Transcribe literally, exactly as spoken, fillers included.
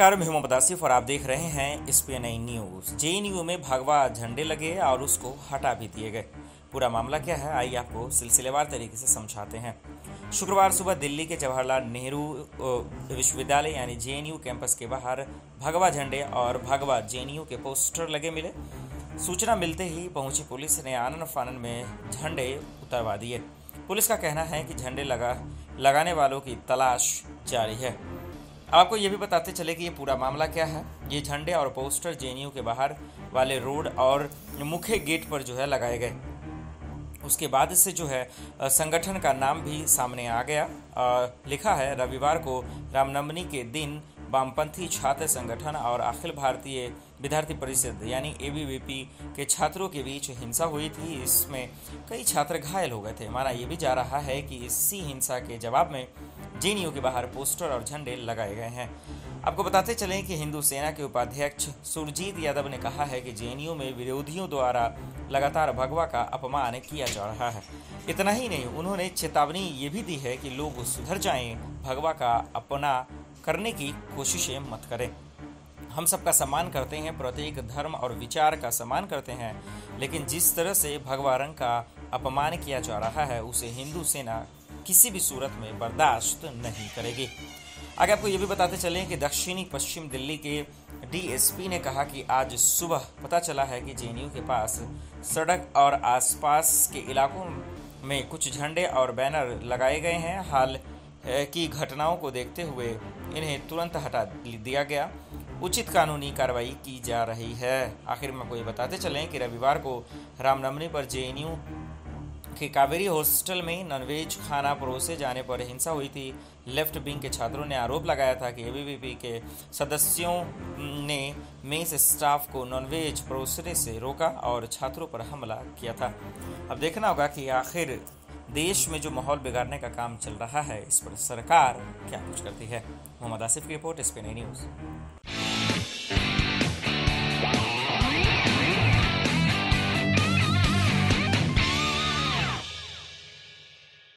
नमस्कार, मैं मोहम्मद आसिफ और आप देख रहे हैं S P N nine news. J N U में भगवा झंडे लगे और उसको हटा भी दिए गए। पूरा मामला क्या है, आइए आपको सिलसिलेवार तरीके से समझाते हैं। शुक्रवार सुबह दिल्ली के जवाहरलाल नेहरू विश्वविद्यालय यानी जे एन यू कैंपस के बाहर भगवा झंडे और भगवा जे एन यू के पोस्टर लगे मिले। सूचना मिलते ही पहुंची पुलिस ने आनन फानन में झंडे उतरवा दिए। पुलिस का कहना है कि झंडे लगा लगाने वालों की तलाश जारी है। आपको ये भी बताते चले कि ये पूरा मामला क्या है। ये झंडे और पोस्टर जे एन यू के बाहर वाले रोड और मुख्य गेट पर जो है लगाए गए। उसके बाद से जो है संगठन का नाम भी सामने आ गया। आ, लिखा है रविवार को रामनवमी के दिन वामपंथी छात्र संगठन और अखिल भारतीय विद्यार्थी परिषद यानी ए बी वी पी के छात्रों के बीच हिंसा हुई थी। इसमें कई छात्र घायल हो गए थे। माना ये भी जा रहा है कि इसी हिंसा के जवाब में जे एन यू के बाहर पोस्टर और झंडे लगाए गए हैं। आपको बताते चलें कि हिंदू सेना के उपाध्यक्ष सुरजीत यादव ने कहा है कि जे एन यू में विरोधियों द्वारा लगातार भगवा का अपमान किया जा रहा है। इतना ही नहीं, उन्होंने चेतावनी ये भी दी है कि लोग सुधर जाएं, भगवा का अपना करने की कोशिशें मत करें। हम सबका सम्मान करते हैं, प्रत्येक धर्म और विचार का सम्मान करते हैं, लेकिन जिस तरह से भगवा रंग का अपमान किया जा रहा है उसे हिंदू सेना किसी भी सूरत में बर्दाश्त नहीं करेगी। आगे आपको ये भी बताते चलें कि दक्षिणी पश्चिम दिल्ली के डी एस पी ने कहा कि आज सुबह पता चला है कि जे एन यू के पास सड़क और आसपास के इलाकों में कुछ झंडे और बैनर लगाए गए हैं। हाल की घटनाओं को देखते हुए इन्हें तुरंत हटा दिया गया। उचित कानूनी कार्रवाई की जा रही है। आखिर में आपको ये बताते चलें कि रविवार को रामनवमी पर जे एन यू कि कावेरी हॉस्टल में नॉनवेज खाना परोसे जाने पर हिंसा हुई थी। लेफ्ट विंग के छात्रों ने आरोप लगाया था कि ए बी वी पी के सदस्यों ने मेस स्टाफ को नॉनवेज परोसने से रोका और छात्रों पर हमला किया था। अब देखना होगा कि आखिर देश में जो माहौल बिगाड़ने का काम चल रहा है, इस पर सरकार क्या कुछ करती है। मोहम्मद आसिफ की report, S P N nine news.